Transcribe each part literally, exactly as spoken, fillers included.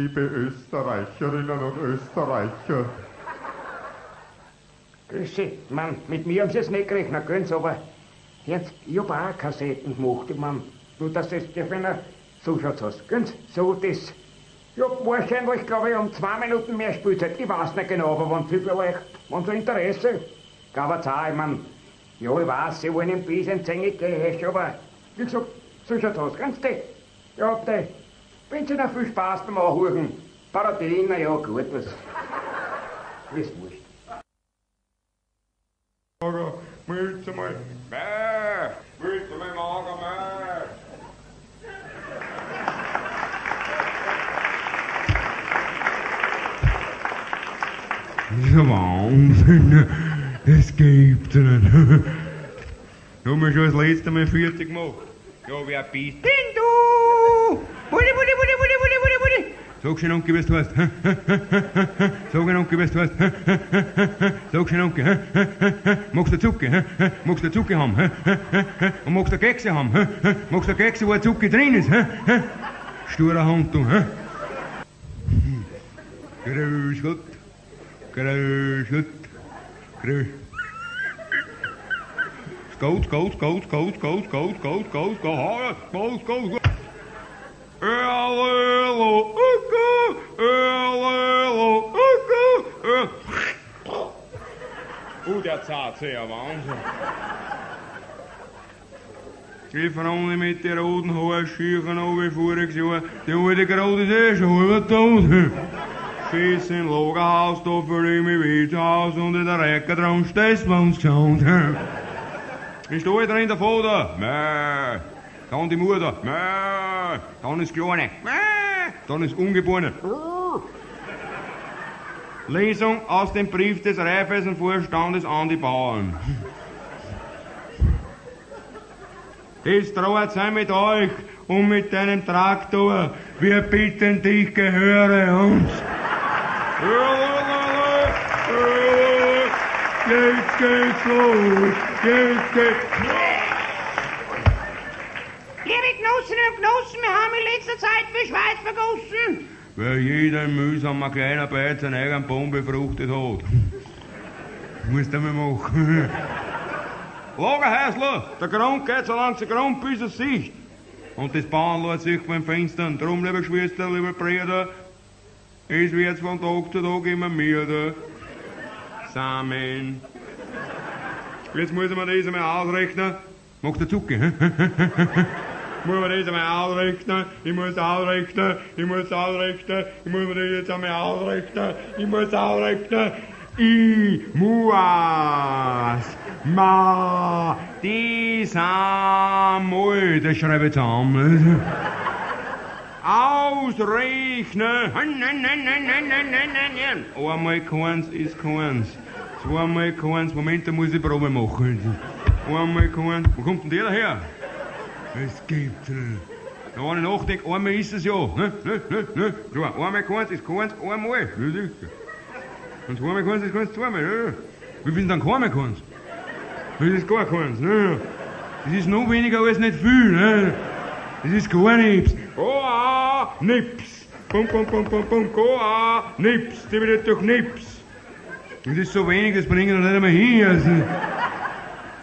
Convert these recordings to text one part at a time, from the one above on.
liebe Österreicherinnen und Österreicher. Grüß Sie, Mann, mit mir haben Sie es nicht gerechnet, gönn's aber. Jetzt, ich hab auch Kassetten gemacht, Mann. Nur, dass das dir einer zuschaut hast. Gönn's, so das. Ich hab wahrscheinlich, glaube ich, um zwei Minuten mehr Spielzeit. Ich weiß nicht genau, aber wenn Sie vielleicht, wenn Sie Interesse, gab es auch, ich mein, ja, ich weiß, Sie wollen ein bisschen zängig gehen, aber wie gesagt, zuschaut hast, gönn's dir. Ja, hab dir. Wünsche Ihnen viel Spaß beim Anhören. Parodien, na ja, gut, was. Wie es wurscht. Mütze mal, Mäh! Mütze mal, Mager, Mäh! Dieser Wahnsinn, das gibt's nicht. Du hast mir schon das letzte Mal vierzig gemacht. Ja, wer bist? Bin du! Budde, budde, budde, budde, budde, budde, budde! Sag schön, Onkel, was du hast. Sag schön, Onkel, was du hast. Sag schön, Onkel. Magst du Zucke? Magst du Zucke haben? Und magst du Kekse haben? Magst du Kekse, wo ein Zucke drin ist? Sturer Hund, du. Grüß Gott. Grüß Gott. Grüß. Gold, Gold, Gold, Gold, Gold, Gold, Gold, Gold, Gold, Gold, Gold, Gold. Elelo, Ucko, Elelo, Ucko, Ucko. Uh, der Zarte, ja, Wahnsinn. Ich frage mit den roten Haaren, schiechen auch wie voriges Jahr. Die alte Grote ist eh schon halber tot. Schiss in Lagerhaus, da fühle ich mich wie zu Hause und in der Recke dran stehst, wenn's geschaut. Ich stehe drin, der Vater. Mäh. Dann die Mutter. Mäh. Dann ist Kleine. Mäh. Dann ist Ungeborene. Lesung aus dem Brief des Raiffeisenvorstandes an die Bauern. Das trauert sei mit euch und mit deinem Traktor. Wir bitten dich, gehöre uns. Jetzt geht's los. Jetzt geht's los. Genossinnen und Genossen, wir haben in letzter Zeit viel Schweiß vergossen. Weil jeder mühsamer kleiner Beiz seinen eigenen Baum befruchtet hat. Musst du mal machen. Lagerhäusler, der Grund geht so lang zu Grund bis es Sicht. Und das Bauernleid sieht man im Fenster. Drum, liebe Schwester, liebe Brüder, es wird von Tag zu Tag immer mehr da. Samen. Jetzt muss ich mir das einmal ausrechnen. Magst du Zucker, hä? Ich muss mir das einmal ausrechnen, ich muss ausrechnen, ich muss ausrechnen, ich muss mir das jetzt einmal ausrechnen, ich muss ausrechnen. Ich muss ma diesmal, das schreibe ich zusammen. Ausrechnen. Einmal keins ist keins. Zweimal keins, Moment, da muss ich Probe machen. Einmal keins, wo kommt denn der daher? Es gibt. Da war ich nachdenke, einmal ist es ja. Ne, ne, ne, ne. So, einmal keins ist keins, einmal. Und zweimal keins ist keins, zweimal. Ne? Wie viel dann keiner keins? Das ist gar keins. Ne? Das ist noch weniger als nicht viel. Ne? Das ist gar nichts. Goa, nips. Pum, pum, pum, pum, pum. Goa, nips. Die wird doch nips. Das ist so wenig, das bringen wir nicht einmal hin. Also.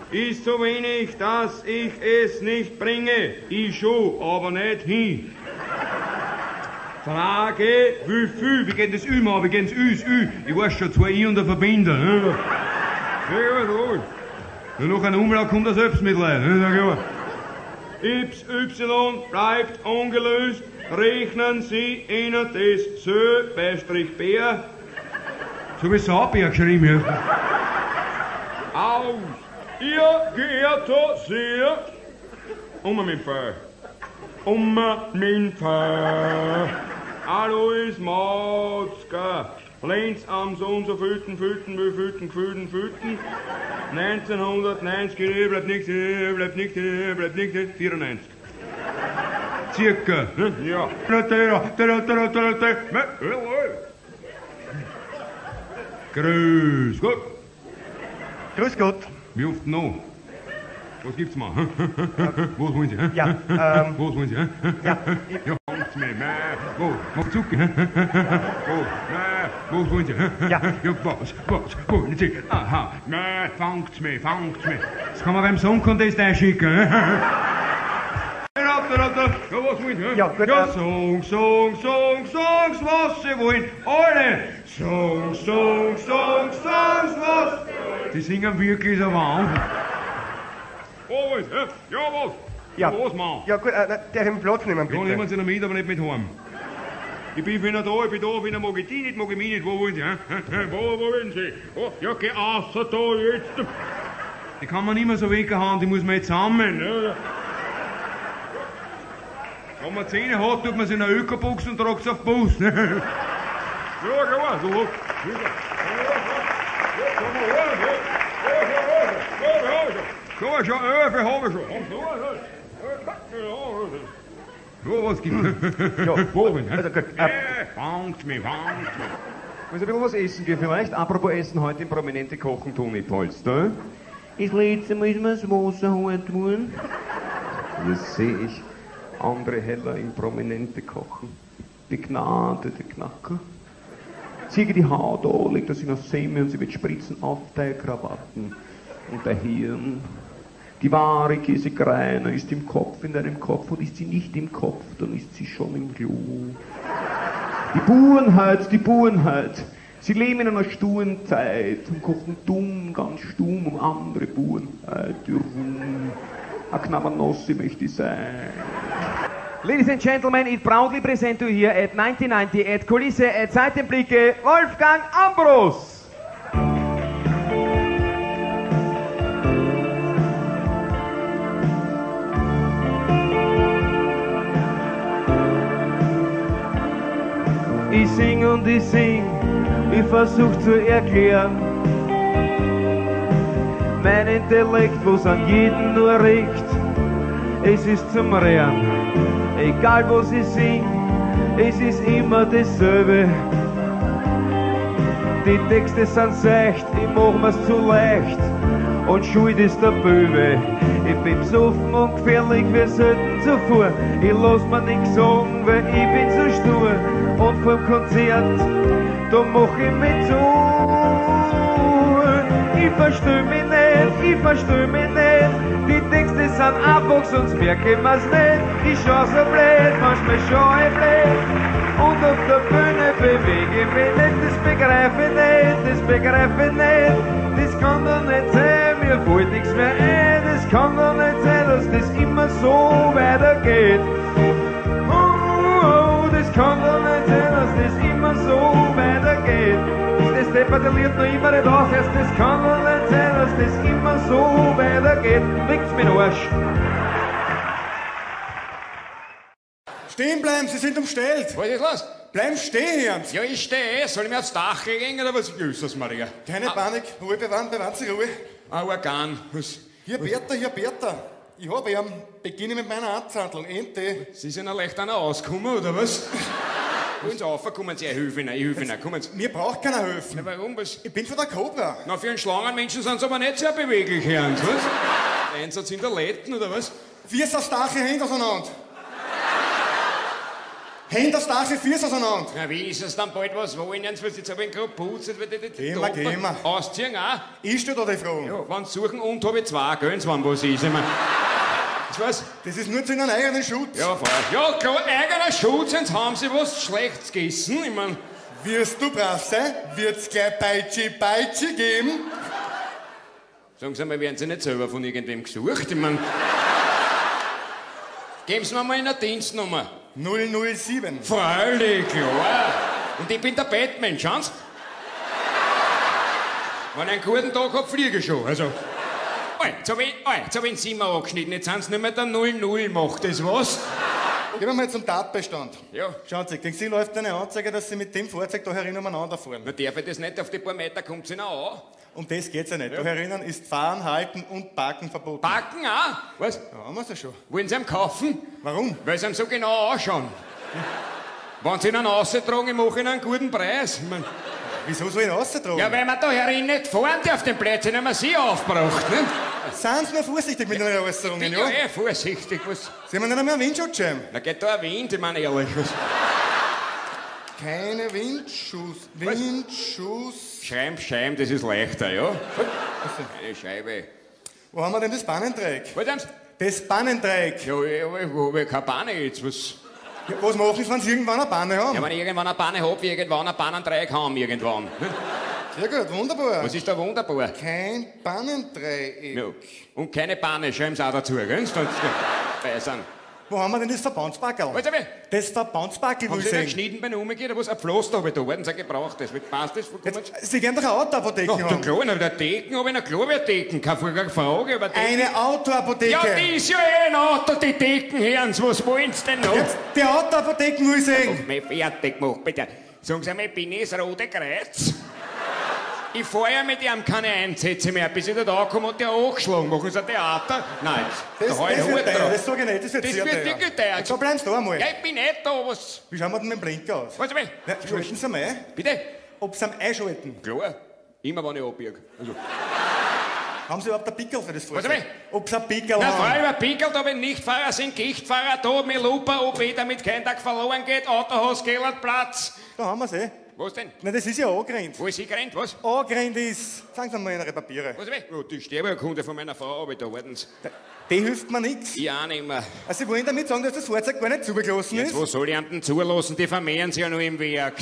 Ist so wenig, dass ich es nicht bringe. Ich schon, aber nicht hin. Frage, wie viel? Wie geht das Ü mal? Wie geht das Üs? Ü? Ich weiß schon, zwei I und ein Verbinder. Ne? Nur noch ein Umlauf kommt das selbst mit Leid. Ne? Y bleibt ungelöst. Rechnen Sie Ihnen das Sö bei Strich B. So wie Saubier geschrieben. Aus. Ihr geehrter Seher, um mein Fall, um mein Fall, Alois Mautzka, Lenz am Sohn so füten, füten, füten, füten, füten, neunzehnhundertneunzig, bleibt nichts, bleibt nichts, bleibt nichts, vierundneunzig. Circa, ne? Ja. Grüß Gott. Grüß Gott. Wie oft noch? Was gibt's mal? Ja. Was wollen Sie? Ja, ähm. Was wollen Sie? Ja. Ja. Ja. Aha, fangt mich, fangt mich. Das kann man beim Songcontest einschicken. Ja, was wollen Sie? Ja, gut, ja, Song, Song, Song, Songs, was Sie wollen. Alle! Song, Song, Song, Songs, was Sie wollen. Die singen wirklich so warm. Oh, was? Ja, was? Ja, was, Mann? Ja, gut, äh, darf ich einen Platz nehmen, bitte? Ja, nehmen Sie noch mit, aber nicht mit heim. Ich bin wieder da, ich bin da, wenn er mag ich die nicht, mag ich mich nicht. Wo wollen Sie? Hä? Wo wollen Sie? Oh, ja, geh außer da jetzt. Die kann man nicht mehr so weghauen, die muss man jetzt sammeln. Ja. Wenn man Zähne hat, tut man sie in eine Ökobox und tragt sie auf den Bus. Ja, genau, so. So, schon Öfe habe ich schon. So, was gibt's? Ja, Bogen. Also gut. Fangt mich, fangt mich. Muss ein bisschen was essen gehen vielleicht. Apropos Essen, heute im Prominente kochen tun mit Holz, da? Das letzte Mal ist mir das Wasser hart geworden. Das sehe ich. Andere Heller im Prominente kochen. Begnadete Knacker. Ziege die Haut an, legt das in das Semi und sie wird spritzen auf der Krawatten und der Hirn. Die wahre Käsegreiner ist im Kopf, in deinem Kopf, und ist sie nicht im Kopf, dann ist sie schon im Glut. Die Burenheit, die Burenheit. Sie leben in einer sturen Zeit und kochen dumm, ganz stumm um andere Burenheit herum. A Knabbernossi möchte ich sein. Ladies and gentlemen, it proudly present you here at nineteen ninety at Kulisse at Seitenblicke Wolfgang Ambros. Ich sing und ich sing, ich versuch zu erklären. Mein Intellekt, wo's an jeden nur riecht, es ist zum Rehren. Egal was ich sing, es ist immer dasselbe. Die Texte sind seicht, ich mach mir's zu leicht und schuld ist der Böwe. Ich bin besoffen und gefährlich, wir sollten zuvor. Ich lass mir nix sagen, weil ich bin so stur. Und vom Konzert, da mach ich mich zu. Ich versteh mich nicht. Ich versteh mich nicht, die Texte sind einfach, sonst merke ich mir's nicht. Ich schau so blöd, manchmal schau ich blöd. Und auf der Bühne bewege ich mich nicht, das begreife ich nicht, das begreife ich nicht. Das kann doch nicht sein, mir fällt nichts mehr ein. Das kann doch nicht sein, dass das immer so weitergeht. Oh, oh, das kann doch nicht sein, dass das immer so weitergeht. Das Depperte liert noch immer nicht aus, erst das kann doch nicht sein, dass das immer so weitergeht. Lickt's mir den Arsch. Stehen bleiben, Sie sind umstellt. Was ist los? Bleiben stehen, Jans. Ja, ich stehe. Soll ich mir aufs Dach gehen oder was ist das, Maria? Keine ah. Panik, Ruhe bewahren, bewahren Sie Ruhe. Ein Organ. Was? Hier Bertha, hier Bertha. Ich habe ihn. Beginne mit meiner Amtshandlung. Ente. Sie sind ja leicht einer ausgekommen, oder was? Kommen Sie rauf, kommen Sie, ich helfe Ihnen, ich helfe Ihnen, kommen Sie. Mir braucht keiner helfen. Na, warum? Was? Ich bin von der Cobra. Na, für einen Schlangenmenschen sind Sie aber nicht sehr beweglich, Herrn, was? Der Einsatz in der Letten, oder was? Viers aufs Dach, Hände auseinander. Hände aufs Dach, Viers auseinander. Na, wie ist es dann bald, was wollen, Jens? Jetzt habe ich ihn gerade geputzt, jetzt wird ich die Toppen gehen wir. Ausziehen auch? Ich stelle da die Frage. Ja, wenn Sie suchen und habe ich zwei, gell, wenn was ist, ich mein. Was? Das ist nur zu einem eigenen Schutz. Ja, Frau. Ja, klar, eigener Schutz, sonst haben Sie was Schlechtes gegessen. Ich mein. Wirst du brav sein? Wird's gleich Peitsche, Peitsche geben? Sagen Sie mal, werden Sie nicht selber von irgendwem gesucht? Ich mein. Geben Sie mir mal eine Dienstnummer. null null sieben. Freilich, klar. Und ich bin der Batman, schauen Sie. Wenn ich einen guten Tag hab, fliege ich schon. Also. Oi, jetzt habe ich, hab ich den Zimmer angeschnitten, jetzt sind sie nicht mehr der null null, macht das was? Gehen wir mal zum Tatbestand. Ja. Schauen Sie, gegen Sie läuft eine Anzeige, dass Sie mit dem Fahrzeug da herin umeinander fahren. Na, darf ich das nicht, auf die paar Meter kommt es Ihnen auch an. Um das geht's ja nicht. Ja. Da herinnen ist Fahren, Halten und Parken verboten. Parken auch? Was? Ja, haben wir es ja schon. Wollen Sie ihn kaufen? Warum? Weil Sie ihn so genau anschauen. Wenn Sie ihn raustragen, ich mache Ihnen einen guten Preis. Ich mein, wieso soll ich ihn raustragen? Ja, weil man da herin nicht fahren darf, den Plätzchen haben wir Sie aufgebracht, ne? Seien Sie nur vorsichtig mit Ihren Äußerungen, ja? Ja, vorsichtig, was? Sehen wir nicht einmal einen Windschutz haben? Na, geht da ein Wind, ich meine ja alles. Keine Windschuss. Windschuss. Scheiben, Scheiben, das ist leichter, ja? Eine Scheibe. Wo haben wir denn das Bannendreieck? Wo haben Sie? Das Bannendreieck. Ja, wo habe ich keine Banne jetzt? Was, ja, was mache ich, wenn Sie irgendwann eine Banne haben? Ja, wenn ich irgendwann eine Banne habe, wie irgendwann ein Bannendreieck haben, irgendwann. Sehr gut, wunderbar. Was ist da wunderbar? Kein Bannendreieck. Ja. Und keine Banne, schreiben Sie auch dazu, gell? Wo haben wir denn das Verbandsbackerl? Das Verbandsbackerl will ich sehen. Haben Sie geschnitten bei einer Umgekehrt, da ein Pflaster habe ich da, worden Sie gebraucht, das passt das? Jetzt, Sie gehen doch eine Autoapotheke haben. Ja, klar, eine Theken habe ich noch, klar, eine Theken, keine Frage über Theken. Eine Autoapotheke? Ja, die ist ja eh ein Auto, die Theken, hören Sie, was wollen Sie denn noch? Jetzt, die Autoapotheken will ich sehen. Mach mich fertig, mach bitte. Sagen Sie mir, bin ich das Rote Kreuz? Ich fahre ja mit ihm keine Einsätze mehr, bis ich dort ankomme und der angeschlagen. Machen Sie ein Theater? Nein, das, da das, das wird teuer, das sage ich nicht, das wird das sehr wird teuer. teuer. So bleiben Sie da einmal. Ja, ich bin nicht da, was... Wie schauen wir denn mit dem Blinker aus? Was, ich Na, schalten Sie mal ein. Bitte? Ob Sie ihn einschalten? Klar, immer wenn ich abbiege. Also. Haben Sie überhaupt einen Pickerl für das Fahrzeug? Ob Sie einen Pickerl haben? Nein, über Pickerl, da bin Nichtfahrer, sind Gichtfahrer, da mit Lupa, ob ich damit kein Tag verloren geht, Autohaus, Gellertplatz. Da haben wir sie. Was denn? Nein, das ist ja angrennt. Wo ist sie angrennt, was? Angrennt ist... Sagen Sie mal Ihre Papiere. Was ist oh, die Sterbeurkunde von meiner Frau, aber da warten Sie. Die hilft mir nichts. Ja, auch nicht mehr. Also Sie wollen damit sagen, dass das Fahrzeug gar nicht zugelassen ist? Jetzt, wo soll ich jemanden zulassen? Die vermehren sie ja nur im Werk.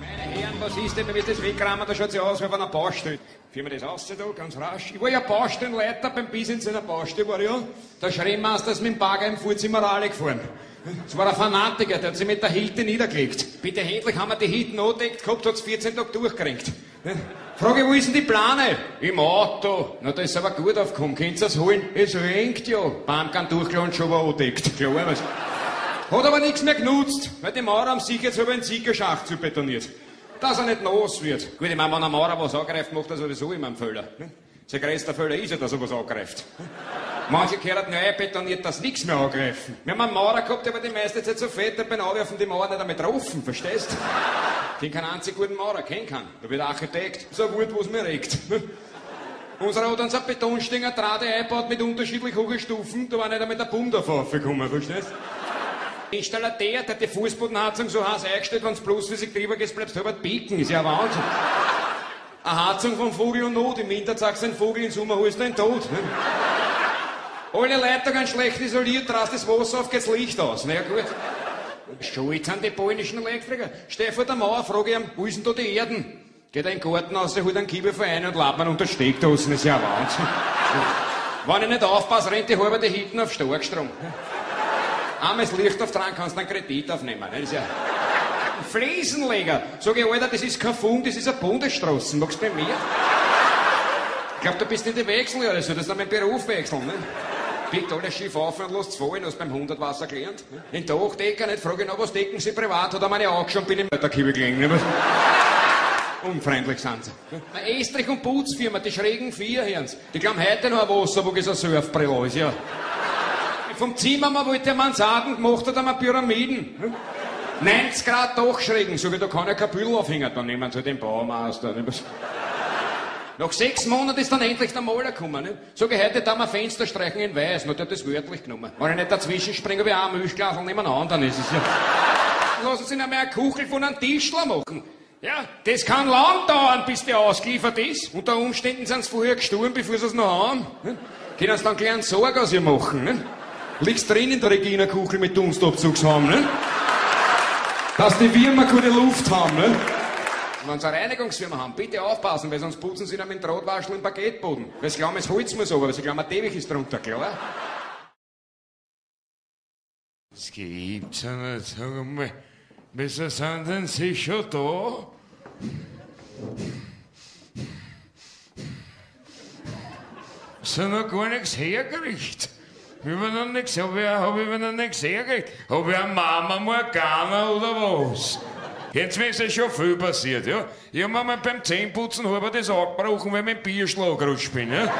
Meine Herren, was ist denn? Wenn wir das wegkramen, da schaut sie aus, wie wenn einer Baustelle. Führen wir das raus, da, ganz rasch. Ich war ja Baustellenleiter beim Business in der Baustelle, war ja. Der Schreibmeister ist mit dem Bagger im Vorzimmer alle gefahren. Das war ein Fanatiker, der hat sich mit der Hilde niedergelegt. Bitte endlich haben wir die Hilde notdeckt gehabt, hat es vierzehn Tage durchgekriegt. Frage, wo ist denn die Plane? Im Auto. Na, da ist aber gut aufgekommen, könnt ihr das holen? Es ringt ja. Baum kann durchgeladen, schon war andeckt. Klar, was. Hat aber nichts mehr genutzt, weil die Maurer haben sich jetzt über den Siegerschacht zu betoniert. Dass er nicht nass wird. Gut, ich meine, wenn ein Maurer was angreift, macht er sowieso immer einen Fehler. Der größte Fehler ist ja, dass er was angreift. Manche gehört neu betoniert, dass nichts mehr angreifen. Wir haben einen Maurer gehabt, der war die meiste Zeit so fett, der beim Anwerfen die Mauer nicht damit getroffen, verstehst du? Den keinen einzigen guten Maurer kennen kann. Da wird Architekt, so gut, wo es mir regt. Unserer hat uns eine Betonstänger Draht eingebaut mit unterschiedlich hohen Stufen, da war nicht einmal der Bumm davon aufgekommen, verstehst du? Installer der, der die Fußbodenheizung so heiß eingestellt, wenn es bloß für sich drüber geht, bleibst du halber bicken, ist ja Wahnsinn. Eine Heizung von Vogel und Not, im Winter sagst du einen Vogel, im Sommer holst du einen Tod. Alle Leitungen schlecht isoliert, rast das Wasser auf, geht's Licht aus. Na ja, gut. Schuld sind die polnischen Elektriker. Steh vor der Mauer, frage ihm, wo ist denn da die Erden? Geht er in den Garten raus, holt einen Kiebel ein und lädt man unter das Steckdosen. Ist ja Wahnsinn. Wenn ich nicht aufpasse, rennt die halbe die hinten auf Starkstrom. Einmal das Licht auftragen, kannst du einen Kredit aufnehmen. Das ist ja ein Fliesenleger. Sag ich, Alter, das ist kein Funk, das ist eine Bundesstraße. Magst du bei mir? Ich glaub, du bist in die Wechsel oder so, das ist noch mein Beruf wechseln. Ne? Biegt alles schief auf und lasst es fallen, hast beim Hundertwasser gelernt. In der Hochdecker nicht, frage ich noch, was decken Sie privat? Hat er meine Augen schon, bin ich im Mörderkiebel gelegen. Unfreundlich sind sie. Eine Estrich- und Putzfirma, die schrägen vier hören sie. Die glauben heute noch ein Wasser, wo es ein Surfbrille ist, ja. Vom Zimmermann wollte er Mansarden, gemacht hat er mal Pyramiden. neunzig Grad doch schrägen, so wie da kann ja kein Büll aufhängen, dann nehmen sie den Baumeister. Nach sechs Monaten ist dann endlich der Maler gekommen. Ne? Sag ich, heute darf man Fenster streichen in weiß. Na, der hat das wörtlich genommen. Wenn ich nicht dazwischen springe, wie ein Milchglas nebeneinander, dann ist es ja. Lassen Sie noch mehr eine Kuchel von einem Tischler machen. Ja, das kann lang dauern, bis der ausgeliefert ist. Unter Umständen sind sie vorher gestorben, bevor sie es noch haben. Ne? Können sie dann gleich einen Sorg aus ihr machen. Ne? Liegst drin in der Regina-Kuchel mit Dunstabzugshaum, ne? Dass die Würmer keine Luft haben, ne? Wenn Sie eine Reinigungsfirma haben, bitte aufpassen, weil sonst putzen Sie dann mit dem Drahtwaschel im Paketboden. Weil Sie glauben, das Holz muss runter, weil Sie glauben, ein Teppich ist drunter, klar? Das gibt's ja nicht. Sag mal, wieso sind denn Sie schon da? Sie haben noch gar nichts hergerichtet. Ich habe noch nichts hergerichtet. Habe ich eine Mama Morgana oder was? Jetzt ist ja schon viel passiert, ja. Ich hab mir mal beim Zähnputzen halber das Auge gebrochen, weil ich mit dem Bierschlag rutscht bin, ja.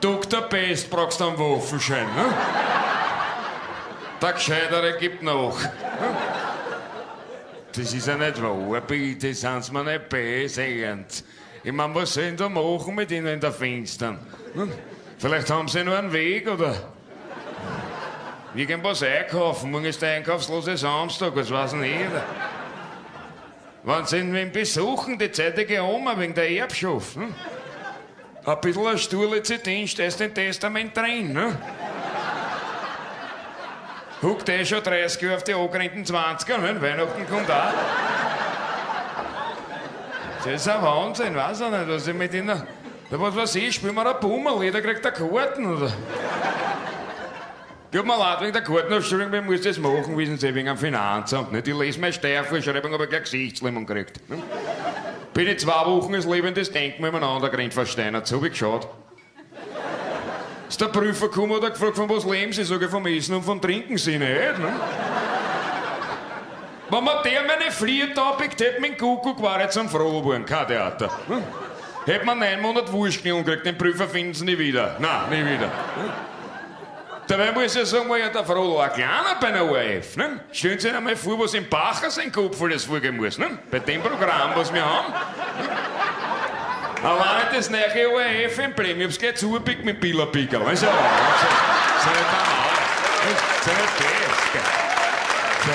Doktor Best brauchst du einen Waffenschein, ne? Der Gescheitere gibt nach. Das ist ja nicht wahr, bitte, sind Sie mir nicht böse. Ich meine, was sollen da machen mit Ihnen in der Finstern? Hm? Vielleicht haben Sie nur einen Weg, oder? Wir gehen was einkaufen, morgen ist der einkaufslose Samstag, was weiß ich nicht. Wann sind wir besuchen, die zeitige Oma wegen der Erbschaft? Hm? Ein bisschen ein Stuhlizidin ist im Testament drin, ne? Huckt eh schon dreißig Jahre auf die angrenzenden zwanziger, ne? Weihnachten kommt auch. Das ist ein Wahnsinn, weiß ich nicht, was ich mit ihnen... Da was weiß ich, spielen wir einen Pummel, jeder kriegt eine Karten, oder? Tut mir leid wegen der Kartenaufstellung, wir müssen das machen, wissen Sie, wegen dem Finanzamt, ne? Ich lese meine Steuervorschreibung, aber keine Gesichtslähmung gekriegt, ne? Bin in zwei Wochen als lebendes Denkmal miteinander gerannt, versteinert. So hab ich geschaut. Ist der Prüfer gekommen und hat gefragt, von was leben Sie? Sag ich, vom Essen und vom Trinken sind nicht, ne? Wenn man der meine Flier tapigt hätte, mein Kuckuck war jetzt am Froh geworden. Kein Theater. Ne? Hätte man einen Monat Wurst gekriegt, den Prüfer finden Sie nie wieder. Nein, nie wieder. Ne? Dabei muss ich sagen, war ja der Froh ein kleiner bei der O R F. Ne? Stellen Sie sich einmal vor, was im Bacher sein Kopf alles vorgehen muss. Ne? Bei dem Programm, was wir haben. Ne? Allein das neue O R F-Emblem, ich hab's gleich zugepickt mit Billerpickerl. Das ist ja normal. Das ist ja nicht das. Ja.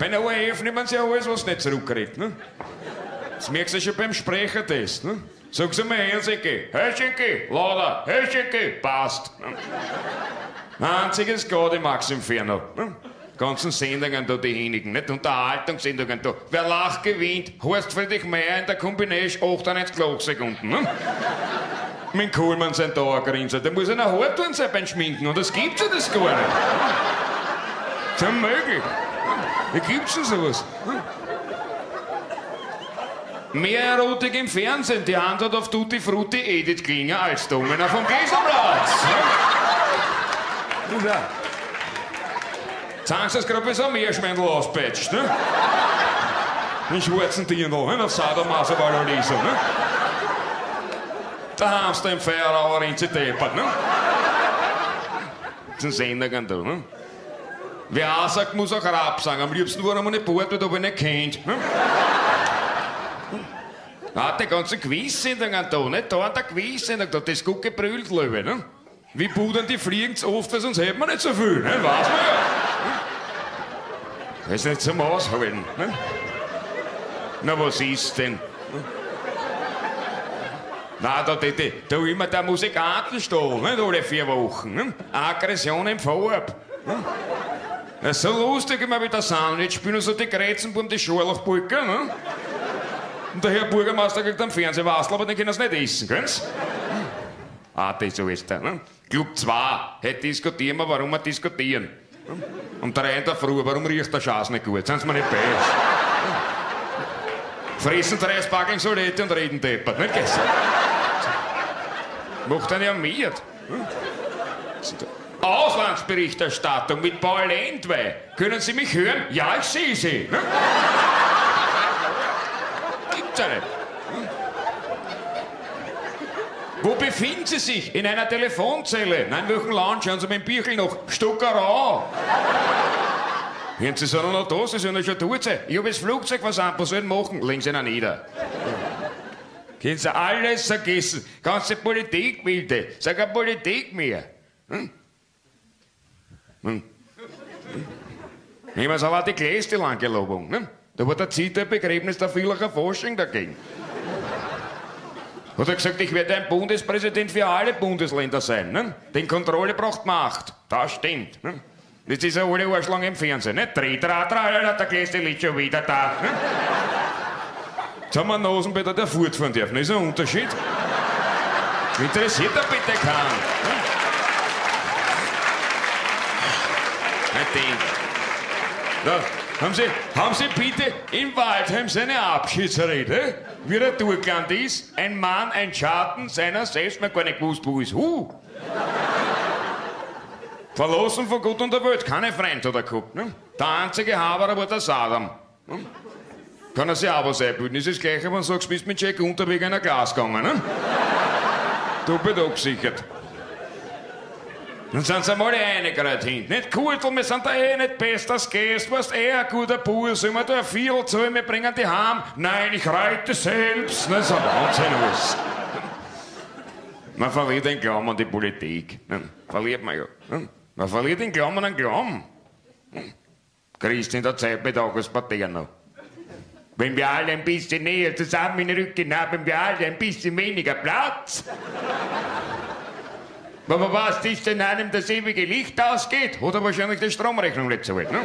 Bei der O R F nimmt man sich ja alles, was nicht zurückredet. Ne? Das merkst du schon beim Sprechertest. Ne? Sagen Sie mal, Helsinki, Helsinki, lauter, Helsinki, passt. Einziges Gott im Max Inferno. Ganzen Sendungen da, die Henigen, nicht? Unterhaltungssendungen da. Wer lacht, gewinnt. Horst Friedrich Meier in der Kombination achtundneunzig Lochsekunden. Ne? Mit Kuhlmann sein Dauergrinser, da muss einer Hartlein sein beim Schminken und das gibt's ja das gar nicht. Das ist unmöglich. Wie gibt's denn sowas? Mehr Erotik im Fernsehen, die Hand hat auf Tutti Frutti Edith Klinger als Domina vom Gieselplatz. Ja. Sagen Sie es gerade, bis ein Meerschwindel auspeitscht, ne? Den schwarzen Dirndl, ne? Auf Sadomaso Valoriso, ne? Da haben Sie den Feierauer Rinziteppert, ne? Das ist ein Sender, ne? Wer A sagt, muss auch Rap sagen. Am liebsten war er mir nicht bohrt, weil er ihn nicht kennt, ne? Ah, die ganzen Quiz-Sendungen da, nicht? Da hat der Quiz-Sendung da, das ist gut gebrüllt, Löwe, ne? Wie pudern die Fliegen zu oft, weil sonst hätten wir nicht so viel, ne? Weiß man ja. Das ist nicht zum Aushalten, ne? Na, was ist denn? Na, da, da, da, da immer der Musikantenstall, nicht? Alle vier Wochen, ne? Aggression im Vorab. Ne? Das ist so lustig immer wieder sind. Jetzt spielen so die Grätzenbuben, die Scharlachbrücke, ne? Und der Herr Bürgermeister kriegt am Fernsehen Wastel, aber den können sie nicht essen, können sie? Ah, das so ist der, ne? Club zwei, heute diskutieren wir, warum wir diskutieren. Um drei in der Früh, warum riecht der Scheiß nicht gut? Sind sie mir nicht bei? Fressen drei Spackeln Solette und reden deppert, nicht gestern? Macht einen ja mehr. Auslandsberichterstattung mit Paul Lendwey. Können Sie mich hören? Ja, ich sehe Sie. Ne? Hm? Wo befinden Sie sich? In einer Telefonzelle. Nein, in welchem Land? Schauen Sie mit dem Birchel nach. Stuckerau. Hören Sie, sind noch da? Sie sind ja schon tot. Ich habe das Flugzeug versandt. Was soll ich machen? Legen Sie ihn nieder. Können Sie alles vergessen. Ganze Politik, bitte. Sag keine Politik mehr. Hm? Hm? Nehmen Sie aber die Gläste Langgelobung, ne? Da war der Zitterbegräbnis der Villacher Fasching dagegen. Hat er gesagt, ich werde ein Bundespräsident für alle Bundesländer sein, ne? Denn Kontrolle braucht Macht. Das stimmt, ne? Jetzt ist er alle Arschlange im Fernsehen, ne? Tritratra, da gläst die Lied schon wieder da, ne? Jetzt haben wir einen Nasenbäder, der Furt fahren darf, ne? Ist ein Unterschied. Interessiert er bitte keinen, ne? Ein Ding. Da. Haben Sie, haben Sie bitte in Waldheim seine Abschiedsrede? Wie der Durchland ist, ein Mann, ein Schatten seiner selbst, man gar nicht gewusst, wo ist. Huh! Verlassen von Gott und der Welt, keine Freund hat er gehabt, ne? Der einzige Haberer war der Saddam. Ne? Kann er sich aber einbilden, ist das Gleiche, wenn du sagst, bist mit Jack unterwegs in ein Glas gegangen, ne? Doppelt abgesichert. Men sen så var det ene gradin. Nicht kult, men sind da eh nicht bestes Gäst. Warst eh ein guter Bauer, soll man da ein Viertel zu mir bringen, die haben? Nein, ich reite selbst. Das ist ein Wahnsinn aus. Man verliert den Glauben an die Politik. Verliert man ja. Man verliert den Glauben an den Glauben. Christ in der Zeit mit August Paterno. Wenn wir alle ein bisschen näher zusammen in den Rücken haben, wir alle ein bisschen weniger Platz. Aber was ist denn einem das ewige Licht ausgeht? Oder wahrscheinlich die Stromrechnung nicht so weit, ne?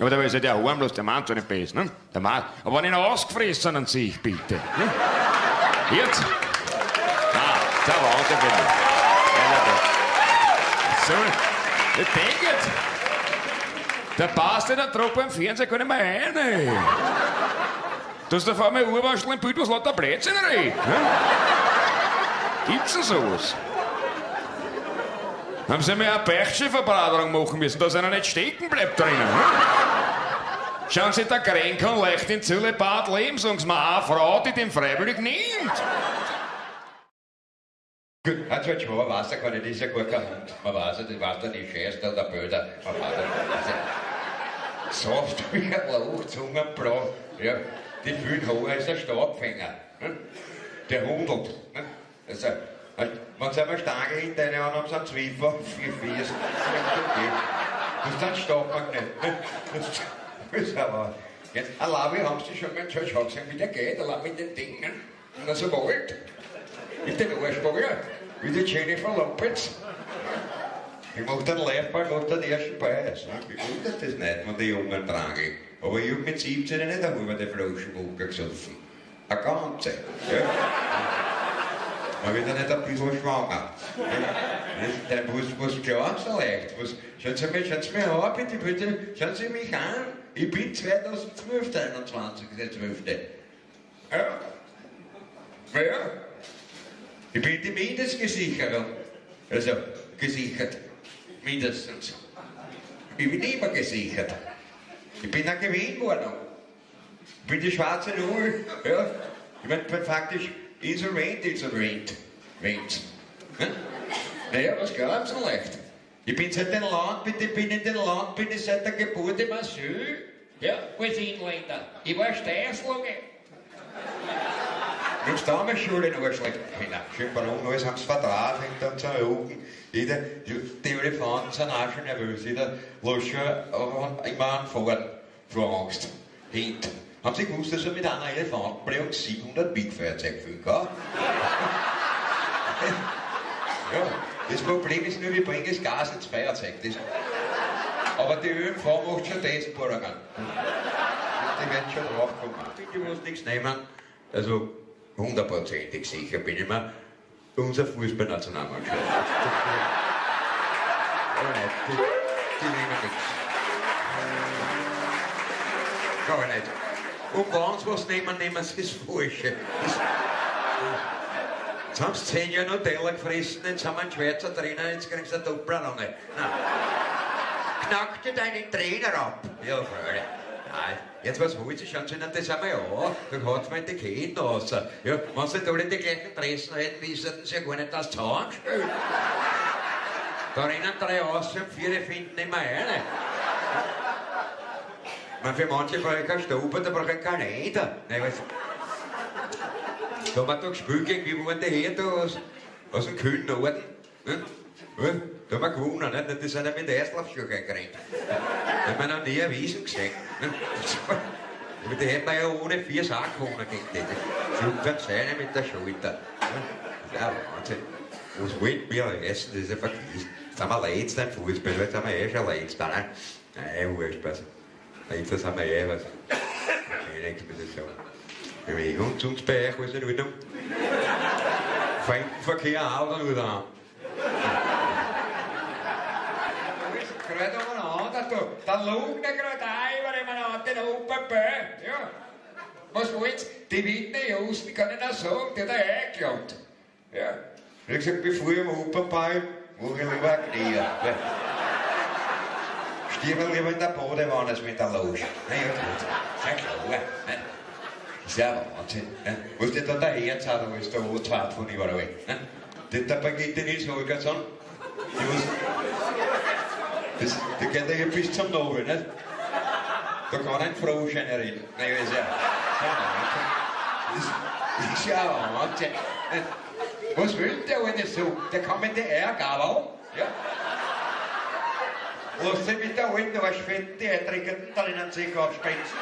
Aber da ist ja der harmlos, der Mann so nicht besser, ne? Der Mann, aber nicht ausgefressen an sich, bitte. Ne? Jetzt? Ah, da war auch der Bild. So, ich denke jetzt. Der passt in der Truppe im Fernsehen gar nicht mehr ein, ey. Du hast auf einmal ein Urwaschel im Bild, was lauter Blödsinn redet, ne? Gibt's denn sowas? Haben sie mir eine Beichtschäferbraterung machen müssen, dass einer nicht stecken bleibt drinnen. Hm? Schauen Sie, der Krenk kann leicht in Zölibat leben, sagen Sie mir eine Frau, die den freiwillig nimmt. Gut, Herr George, man weiß ja gar nicht, das ist ja gar kein Hund. Man weiß ja, das weiß ja die Scheiße oder Böder. Man weiß ja, Saft wie ein Lauch, Zungenblau. Ja, die vielen Haare ist ein Staubfänger. Hm? Der hundelt. Hm? Also, wenn sie einmal Stange hinterher haben, haben sie einen Zwiefer und vier Fies. Das stoppt man nicht. Das ist aber. Jetzt, Alavi haben sie schon mal in Church gesagt, wie der geht, Alavi mit den Dingen. Und er so alt. Mit den Arschbogger. Wie die Jennifer Lopez. Ich mache den Live-Ball nach den ersten Preis. Ich wundere das nicht, wenn die Jungen dran gehen. Aber ich habe mit siebzehn nicht einmal den Flaschenwodka gesoffen. Eine ganze. Ja. Man wird ja nicht ein bisschen schwanger. Dann muss klar so leicht. Schauen Sie mich, schauen Sie mich an, bitte, bitte. Schauen Sie mich an. Ich bin zweitausendzwölf, einundzwanzig, der zwölfte. Ja. Na ja. Ich bin die Mindestgesicherung. Also, gesichert. Mindestens. Ich bin immer gesichert. Ich bin eine Gewinnwarnung. Ich bin die schwarze Null. Ja. Ich meine, faktisch. Insolvent, insolvent. Wendt. Hm? Naja, was glauben Sie leicht? Ich bin seit dem Land, bitte bin in dem Land, bin ich seit der Geburt im Asyl. Ja, als Inländer. Ich war Steinslange. Ich hab's damals Schule noch schlecht gefunden. Schön warum, alles haben sie vertraut, hängt dann zu Augen. Jeder, die Elefanten sind auch schon nervös. Jeder lässt schon immer an Fahren vor Angst. Hinten. Haben Sie gewusst, dass er mit einer Elefantenblähung siebenhundert Big-Feuerzeug füllen kann? Ja, das Problem ist nur, wir bringen das Gas ins Feuerzeug. Das... Aber die ÖMV macht schon Testbohrungen. Die werden schon draufkommen. Ich muss nichts nehmen. Also, hundertprozentig sicher bin ich mir. Unser Fußballnationalmannschaft. Die, die nehmen nichts. Kann ich nicht. Und wenn sie was nehmen, nehmen sie das Falsche. Das, jetzt haben sie zehn Jahre Nutella gefressen, jetzt haben wir einen Schweizer Trainer, jetzt kriegst du eine Doppelrange. Knack dir deinen Trainer ab. Ja, Freunde. Nein, jetzt was wollt ihr, schauen Sie Ihnen das einmal an. Da haut man die Kinder raus. Ja, wenn sie alle die gleichen Interessen hätten, wüssten sie ja gar nicht, dass sie zusammenspielen. Da rennen drei raus und vier finden nicht mehr eine. Für manche brauche ich keinen Stauber, da brauche ich keinen Eder. Nein, weißt du. Da haben wir da gespielt gegen, wie waren die her, da aus, aus dem kühlen Norden. Hm? Hm? Da haben wir gewonnen, nicht? Die sind ja mit der Eislaufschuhe reingerannt. Da haben wir noch nie eine Wiesen gesehen. Hm? Aber die hätten wir ja ohne vier Sack gewonnen gegen die. Die Flugzeugseine mit der Schulter. Hm? Ja, Wahnsinn. Was wollten wir essen? Das ist ja vergessen. Jetzt haben wir letzten im Fußball, jetzt haben wir eh schon letzten. Nein, nein, Wurstspaß. Jetzt sind wir eh was. Ich denke mir das schon. Ich komme zu uns bei euch, alles in Ordnung. Fängt den Verkehr auch oder nicht an? Da ist gerade umeinander, du. Da lugt er gerade ein, über einen anderen Opa bei. Ja. Was wollt's? Die Witne Justen, kann ich noch sagen, die hat er eingeklagt. Ja. Ich hab gesagt, bevor ich am Opa bei, mach ich lieber ein Knie. Stirb lieber in der Badewanne als mit der Loge. Na ja, gut. Na klar. Das ist ja Wahnsinn. Was die da der Herz hat, wo ist der Ozean von überall. Das ist der Brigitte Nils Holgersson. Das, das geht ja hier bis zum Nobel, nicht? Da kann ein Frau schon reden. Nein, ich weiß ja. Das ist ja auch ein Wahnsinn. Was will der eine so? Der kann mit der Eiergabel, ja? Lass sie mit der alten Arschfetten, die Eitrigen drinnen sich aufspitzen.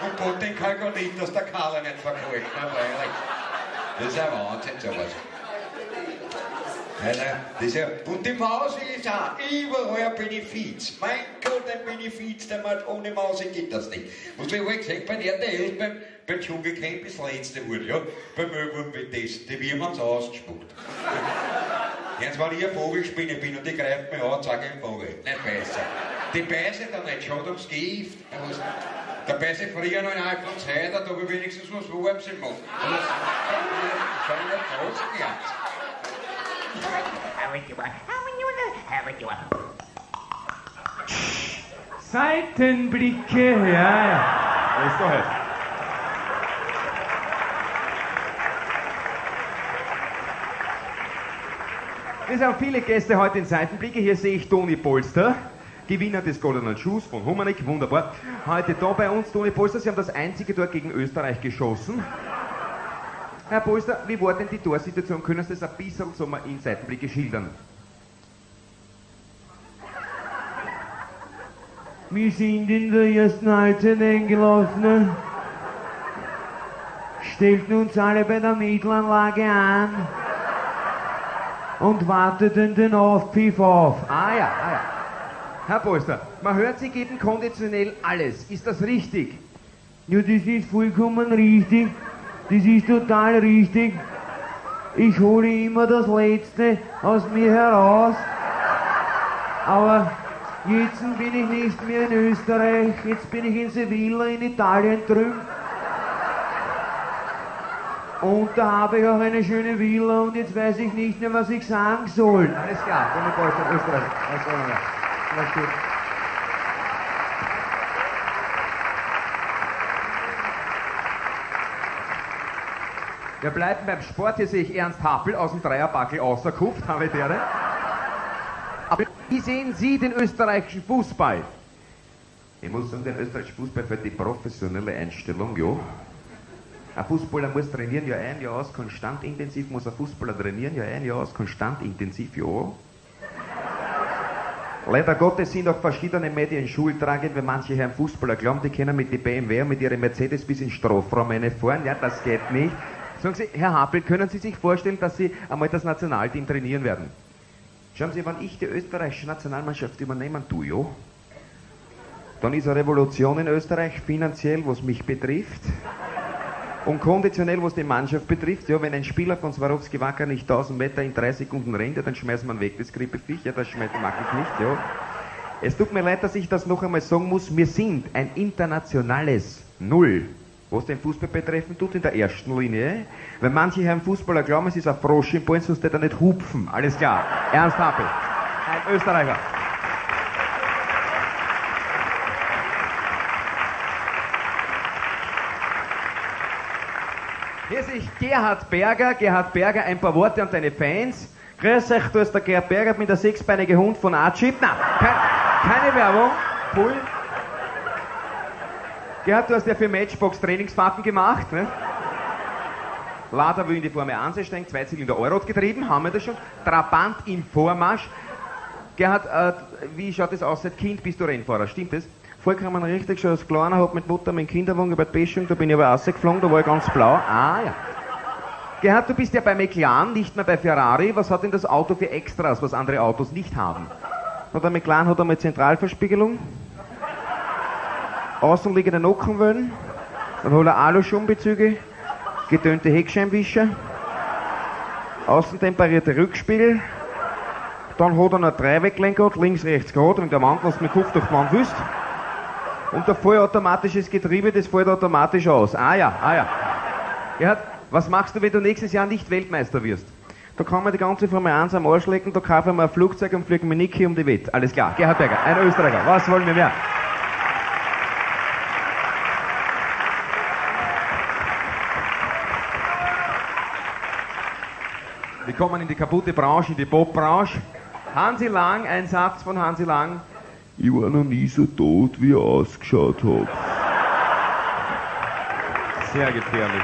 Und Putin kann gar nicht, dass der Karl nicht verkauft. Das ist ja Wahnsinn, sowas. Das ist ja, und die Maus ist auch überall ein Benefiz. Mein Gott, ein Benefiz, der Mann, ohne Maus geht das nicht. Und wie ich gesagt habe, bei der R T L, beim, beim Dschungelcamp ist das letzte Wort, ja? Beim Ölwurm wird das, die Wirm haben es ausgespuckt. Jetzt, wenn ich eine Vogelspinne bin und die greift mich an, sage ich einen Vogel. Nicht besser. Die beißen da nicht, schaut ums Gift. Da beißen früher noch in iPhone zwei, da habe ich wenigstens was Warmes im Mund. Schau mir das große Glanz. Seitenblicke, ja, ja. Das ist doch es. Es sind auch viele Gäste heute in Seitenblicke. Hier sehe ich Toni Polster, Gewinner des Goldenen Schuhs von Humanick. Wunderbar. Heute da bei uns, Toni Polster. Sie haben das einzige Tor gegen Österreich geschossen. Herr Polster, wie war denn die Torsituation? Können Sie das ein bisschen so mal in Seitenblicke schildern? Wir sind in der ersten Halbzeit eingelaufen, stellten uns alle bei der Mittelanlage an und warteten den Aufpfiff auf. Ah ja, ah ja. Herr Polster, man hört, Sie geben konditionell alles. Ist das richtig? Ja, das ist vollkommen richtig. Das ist total richtig. Ich hole immer das Letzte aus mir heraus. Aber jetzt bin ich nicht mehr in Österreich, jetzt bin ich in Sevilla, in Italien drüben. Und da habe ich auch eine schöne Villa und jetzt weiß ich nicht mehr, was ich sagen soll. Alles klar, von Deutschland, Österreich. Alles klar. Wir bleiben beim Sport, hier sehe ich Ernst Happel aus dem Dreierbackel ausgekupft, habe ich deren. Aber wie sehen Sie den österreichischen Fußball? Ich muss sagen, den österreichischen Fußball für die professionelle Einstellung, ja. Ein Fußballer muss trainieren, ja ein, ja aus, konstant intensiv, muss ein Fußballer trainieren, ja ein, ja aus, konstant intensiv, ja. Leider Gottes sind auch verschiedene Medien schultragend, wenn manche Herren Fußballer glauben, die können mit die B M W und mit ihrem Mercedes bis in den Strafraum reinfahren, ja, das geht nicht. Sagen Sie, Herr Happel, können Sie sich vorstellen, dass Sie einmal das Nationalteam trainieren werden? Schauen Sie, wenn ich die österreichische Nationalmannschaft übernehmen tue, ja, dann ist eine Revolution in Österreich finanziell, was mich betrifft, und konditionell, was die Mannschaft betrifft. Ja, wenn ein Spieler von Swarovski Wacker nicht tausend Meter in drei Sekunden rennt, ja, dann schmeißt man weg das Grippeviech, ja, das schmeißt, mag ich nicht, ja. Es tut mir leid, dass ich das noch einmal sagen muss, wir sind ein internationales Null. Was den Fußball betreffen tut, in der ersten Linie. Weil manche Herren Fußballer glauben, es ist ein Frosch im Ball, sonst der da nicht hupfen. Alles klar. Ernst Happel, ein Österreicher. Hier sehe ich Gerhard Berger. Gerhard Berger, ein paar Worte an deine Fans. Grüß euch, du bist der Gerhard Berger mit der sechsbeinige Hund von Archip. Nein, kein, keine Werbung. Cool. Gerhard, du hast ja für Matchbox Trainingsfahrten gemacht, ne? Lader will in die Formel eins steigen, zwei Zylinder Eurot getrieben, haben wir das schon. Trabant im Vormarsch. Gerhard, äh, wie schaut das aus? Seit Kind bist du Rennfahrer, stimmt das? Vollkommen richtig, schon als Kleiner, hab mit Mutter meinen Kinderwagen über die Peschung, da bin ich aber rausgeflogen, da war ich ganz blau. Ah, ja. Gerhard, du bist ja bei McLaren, nicht mehr bei Ferrari. Was hat denn das Auto für Extras, was andere Autos nicht haben? Na, der McLaren hat einmal Zentralverspiegelung. Außenliegende Nockenwellen, dann holt er Aluschirmbezüge, getönte Heckscheinwischer, außentemperierte Rückspiegel, dann hat er noch drei Weglenkrad, links, rechts gerade, wenn der Wand, was mit Kopf durch die Wand wüsst, und der vollautomatisches Getriebe, das fällt automatisch aus. Ah ja, ah ja. Gerhard, was machst du, wenn du nächstes Jahr nicht Weltmeister wirst? Da kann man die ganze Formel eins am Arsch lecken, da kaufen wir mal ein Flugzeug und fliegen mit Niki um die Welt. Alles klar, Gerhard Berger, ein Österreicher, was wollen wir mehr? Wir kommen in die kaputte Branche, in die Popbranche. Hansi Lang, ein Satz von Hansi Lang. Ich war noch nie so tot, wie ich ausgeschaut habe. Sehr gefährlich.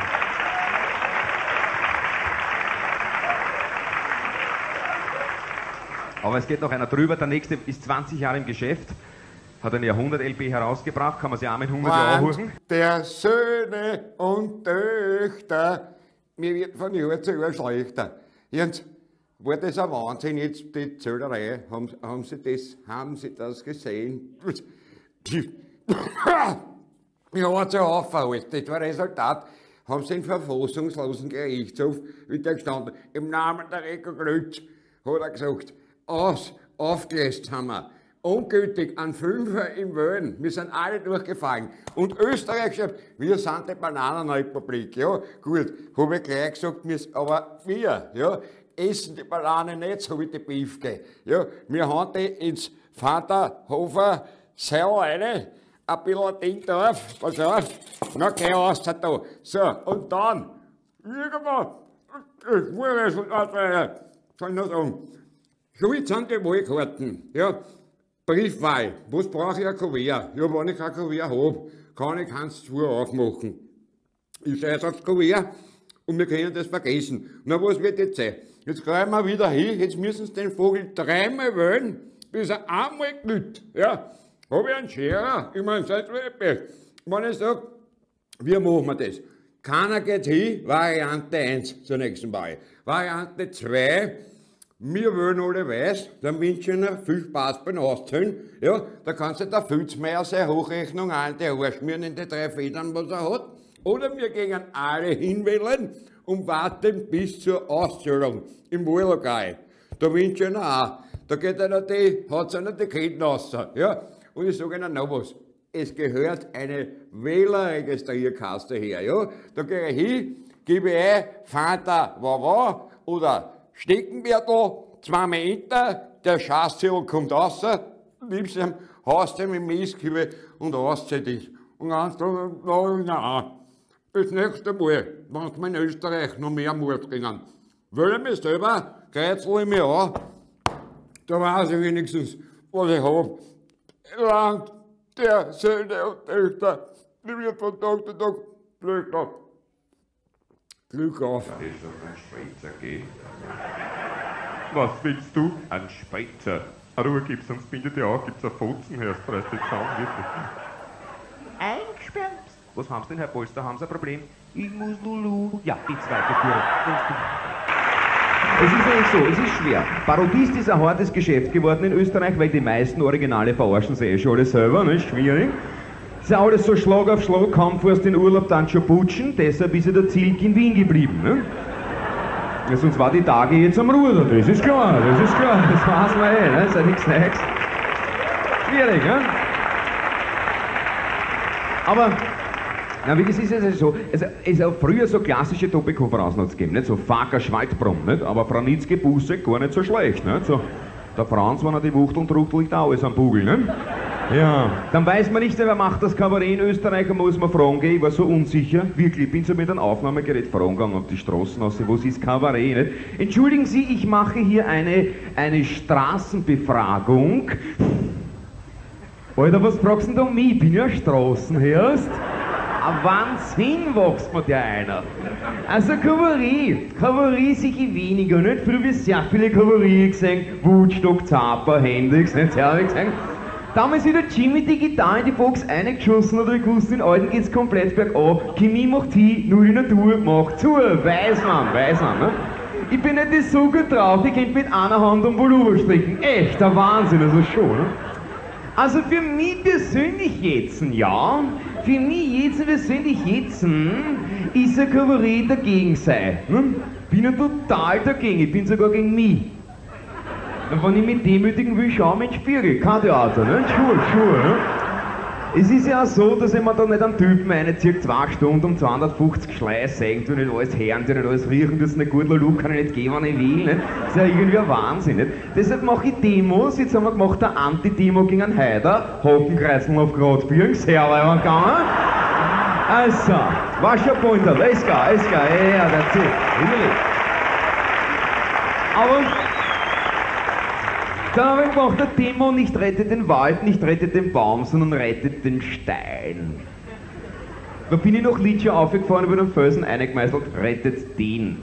Aber es geht noch einer drüber. Der nächste ist zwanzig Jahre im Geschäft, hat eine Jahrhundert-L P herausgebracht, kann man sich auch mit hundert Jahren anhören. Der Söhne und Töchter, mir wird von Jahr zu Jahr schlechter. Jens, war das ein Wahnsinn, jetzt die Zöderei, haben, haben, Sie, das, haben Sie das gesehen? Ja, zu aufverhalten, das war Resultat. Haben Sie den verfassungslosen Gerichtshof wieder gestanden, im Namen der Rico Grütz, hat er gesagt, aus, aufgelöst haben wir. Ungültig, an Fünfer im Wöhn, wir sind alle durchgefallen. Und Österreich schreibt, wir sind die Bananenrepublik. Ja, gut, habe ich gleich gesagt, wir, aber wir, ja, essen die Bananen nicht, so wie die Biefke. Ja, wir haben die ins Vaterhofer Sau rein, ein bisschen Ding drauf, pass auf, na geh raus da. So, und dann, irgendwann, ich wurde es und was, soll ich noch sagen, Schulz haben die Wahlkarten, ja. Briefwahl, was brauche ich ein Kuvert? Ja, wenn ich kein Kuvert habe, kann ich keins zu aufmachen. Ich scheiße aufs Kuvert und wir können das vergessen. Na, was wird jetzt sein? Jetzt greifen wir wieder hin, jetzt müssen Sie den Vogel dreimal wählen, bis er einmal glüht. Ja, habe ich einen Scherer, ich meine, seid ihr nicht. Wenn ich sage, wie machen wir das? Keiner geht hin, Variante eins zur nächsten Wahl. Variante zwei, wir wollen alle weiß, dann wünsche ich Ihnen viel Spaß beim Auszählen. Ja, da kannst du der Filzmeier seine Hochrechnung ein, der Ohrschmieren in die drei Federn, was er hat. Oder wir gehen alle hinwählen und warten bis zur Auszählung im Wahllokal. Da wünsche ich Ihnen auch. Da geht einer die, hat seine die Ketten raus. Ja, und ich sage Ihnen noch was. Es gehört eine Wählerregistrierkasse her. Ja, da gehe ich hin, gebe ein, Fanta, Wawa oder Steckenbärtel, zweimal hinter, der Schaßzettel kommt raus, nimmst du ihn, haust ihn mit dem Mistkübel und auszieht dich. Und ganz drum, na, das nächste Mal, wenn wir in Österreich noch mehr Mord kriegen, will ich mich selber, kreuzle ich mich an, da weiß ich wenigstens, was ich habe. Land der Söhne und Töchter, die wird von Tag zu Tag blöder. Glück auf. Das ist doch ein Spritzer, geh. Was willst du? Ein Spritzer. Ruhe gib's, sonst bindet ihr auch, gibt's ein Fotzen, hörst du, reißt den Zaun wirklich. Eingesperrt. Was haben Sie denn, Herr Polster? Haben Sie ein Problem? Ich muss Lulu. Ja, die zweite Tür. Es ist eigentlich so, es ist schwer. Parodist ist ein hartes Geschäft geworden in Österreich, weil die meisten Originale verarschen sie eh schon alle selber, nicht? Schwierig. Ist ja alles so Schlag auf Schlag, kaum fährst in Urlaub, dann schon putschen, deshalb ist ja der Zilk in Wien geblieben, ne? Ja, sonst war die Tage jetzt am Ruder, das ist klar, das ist klar, das war's mal eh, ne? Ist ja nichts Neues. Schwierig, ne? Aber, na, wie das ist es so, es ist auch früher so klassische Topikofer-Ausnahmen gegeben, nicht? So Faker, Schwaldbrumm, nicht? Aber Franitzke, Busse, gar nicht so schlecht, nicht? So, der Franz, wenn er die Wuchteln druckt, liegt auch alles am Bugel, ne? Ja. Dann weiß man nicht, wer macht das Kabarett in Österreich, und muss man fragen gehen. Ich war so unsicher, wirklich, ich bin so mit einem Aufnahmegerät fragen gegangen auf die Straßen aus, wo ist Kabarett, nicht? Entschuldigen Sie, ich mache hier eine, eine Straßenbefragung. Alter, was fragst du denn da mich? Ich bin ja Straßenhirst. Ein Wahnsinn wächst mir der einer. Also Kabarett, Kabarett sich ich weniger, nicht? Früher habe ich sehr viele Kabarett gesehen, Woodstock, Zapper, Hendrix, nicht? Sehr habe ich gesehen. Damals wieder Jimmy die Gitarre in die Box eingeschossen oder ich wusste, den Alten geht's komplett bergab. Chemie macht hin, nur die Natur macht zu. Weiß man, weiß man, ne? Ich bin nicht so gut drauf, ich könnte mit einer Hand um Pullover stricken. Echt, der Wahnsinn, also schon, ne? Also für mich persönlich jetzt, ja, für mich jetzt persönlich jetzt ist ein Kabarett dagegen sein. Ne? Bin ja total dagegen, ich bin sogar gegen mich. Und wenn ich mich demütigen will, schau mich in den Spiegel. Kein Theater, ne? Schuhe, Schuhe, ne? Es ist ja auch so, dass ich mir da nicht einen Typen eine circa zwei Stunden um zweihundertfünfzig Schleiß senkt, wenn nicht alles hören, wenn nicht alles riechen, das ist nicht gut, Lulu kann ich nicht geben, wenn ich will, ne? Das ist ja irgendwie ein Wahnsinn, ne? Deshalb mache ich Demos, jetzt haben wir gemacht, eine Anti-Demo gegen einen Heider, Hockenkreizeln auf Gradbirn, sehr leibern gegangen. Also, war schon ein Pointer, let's go, let's go, ja, that's it, really. Aber... Damit macht der Timo nicht rettet den Wald, nicht rettet den Baum, sondern rettet den Stein. Da bin ich noch Lidscher aufgefahren, über den Felsen eingemeißelt, rettet den.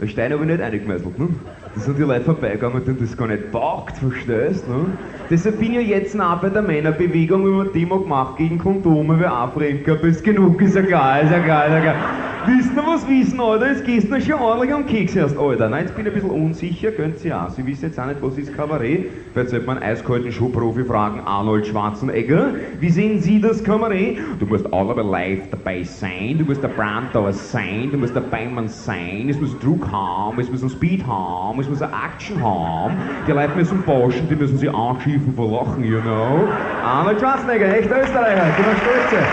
Den Stein habe ich nicht eingemeißelt, ne? Das sind die Leute vorbeigegangen, denen das gar nicht taugt, verstehst du? Ne? Deshalb bin ich jetzt nah bei der Männerbewegung, über die Demo gemacht gegen Kondome, weil Afrika, bis genug ist, ja klar, ist ja klar, ist ja klar. Wisst ihr was wissen, Alter? Jetzt gehst du schon ordentlich am Keks erst, Alter. Nein, jetzt bin ich ein bisschen unsicher, gönnt sie auch. Sie wissen jetzt auch nicht, was ist Kabarett. Vielleicht sollte man einen eiskalten Showprofi fragen, Arnold Schwarzenegger. Wie sehen Sie das Kabarett? Du musst alle bei live dabei sein, du musst der Brandauer sein, du musst der Beinmann sein, es muss Druck haben, es muss ein Speed haben, es muss eine Action haben. Die Leute müssen boschen, die müssen sie anschiefen vor Lachen, you know. Arnold Schwarzenegger, echt Österreicher, ich bin ein Stolze.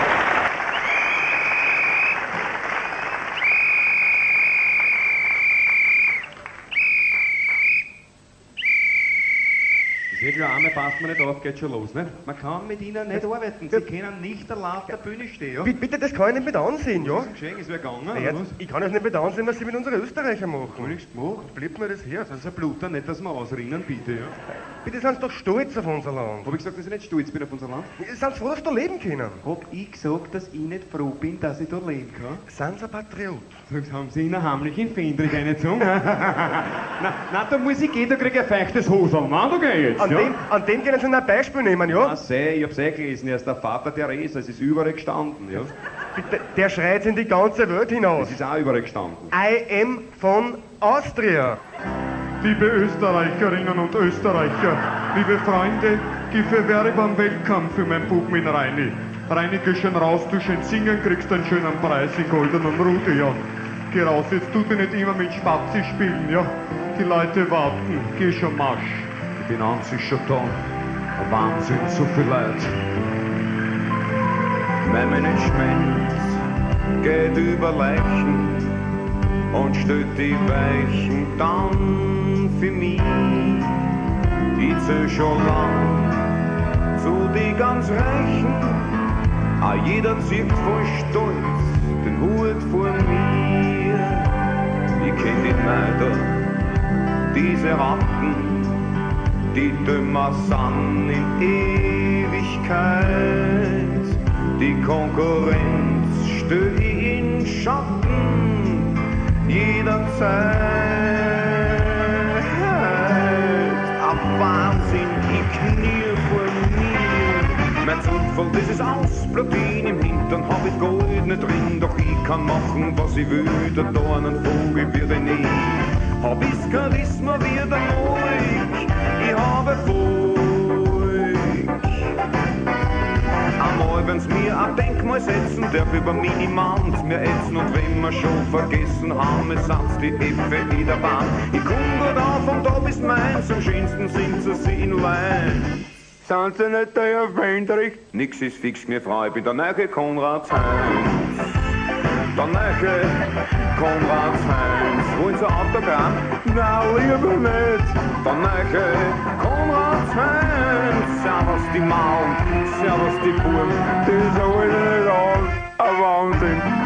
Die Arme passt mir nicht auf, geht schon los, ne? Man kann mit ihnen nicht das arbeiten, sie können nicht allein auf der Bühne stehen, ja? Bitte, das kann ich nicht mit ansehen, ja? Das ist geschehen, es wäre gegangen, ja, jetzt, ich kann das nicht mit ansehen, was sie mit unseren Österreichern machen. Kann ich nicht machen? Bleibt mir das her, sonst blutet er nicht, dass wir ausrinnen, bitte, ja? Bitte, sind Sie doch stolz auf unser Land. Hab ich gesagt, dass ich nicht stolz bin auf unser Land? Sind Sie froh, dass Sie da leben können? Hab ich gesagt, dass ich nicht froh bin, dass ich da leben kann? Sind Sie ein Patriot? Sonst haben Sie in der heimlichen Fendrich reingezogen. Na, na, da muss ich gehen, da krieg ich ein feuchtes Hosen. Nein, da geh jetzt, an ja? Dem, an dem können Sie ein Beispiel nehmen, ja? Ah, sei, ich hab's eh gelesen, er ist der Vater Theresa, es ist überall gestanden, ja? Bitte, der schreit in die ganze Welt hinaus. Es ist auch überall gestanden. I am von Austria. Liebe Österreicherinnen und Österreicher, liebe Freunde, die Verwerbe beim Weltkampf für mein Buben in Reini. Reini, geh schön raus, du schön singen, kriegst einen schönen Preis in goldenen Rute, ja? Geh raus, jetzt tut mir nicht immer mit Spazi spielen, ja? Die Leute warten, geh schon marsch. Ich bin an sich schon da, Wahnsinn, so viel Leid. Mein Management geht über Leichen und stellt die Weichen dann für mich. Ich zähl schon lang zu die ganz Reichen, ah, jeder zieht voll Stolz den Hut vor mir. Ich kenn die Meider, diese Ratten, die dümmer sind in Ewigkeit. Die Konkurrenz steh ich in Schatten jederzeit. Ab Wahnsinn, ich knie vor mir. Mein Zufall, das ist aus Platin, im Hintern hab ich Gold nicht drin. Doch ich kann machen, was ich will, der Dornenvogel wird ich nicht. Hab ich Charisma wie der Moik, ich habe Volk. Einmal, wenn's mir ein Denkmal setzen, darf über Minimand mir ätzen. Und wenn wir schon vergessen haben, es satz die Effe in der Bahn. Ich komm gut auf und da bist meins, am schönsten sind sie sie in Lein. Sind sie nicht der Herr Wendrich? Nix ist fix, mir Frau, ich bin der neue Konrad Heinz. Der neue Konrad Heinz. Wollen Sie ein Autogramm? Na, lieber nicht. Der neue Konrad Heinz. Servus die Mauen, servus die Buben, die sollen nicht an. Ein Wahnsinn.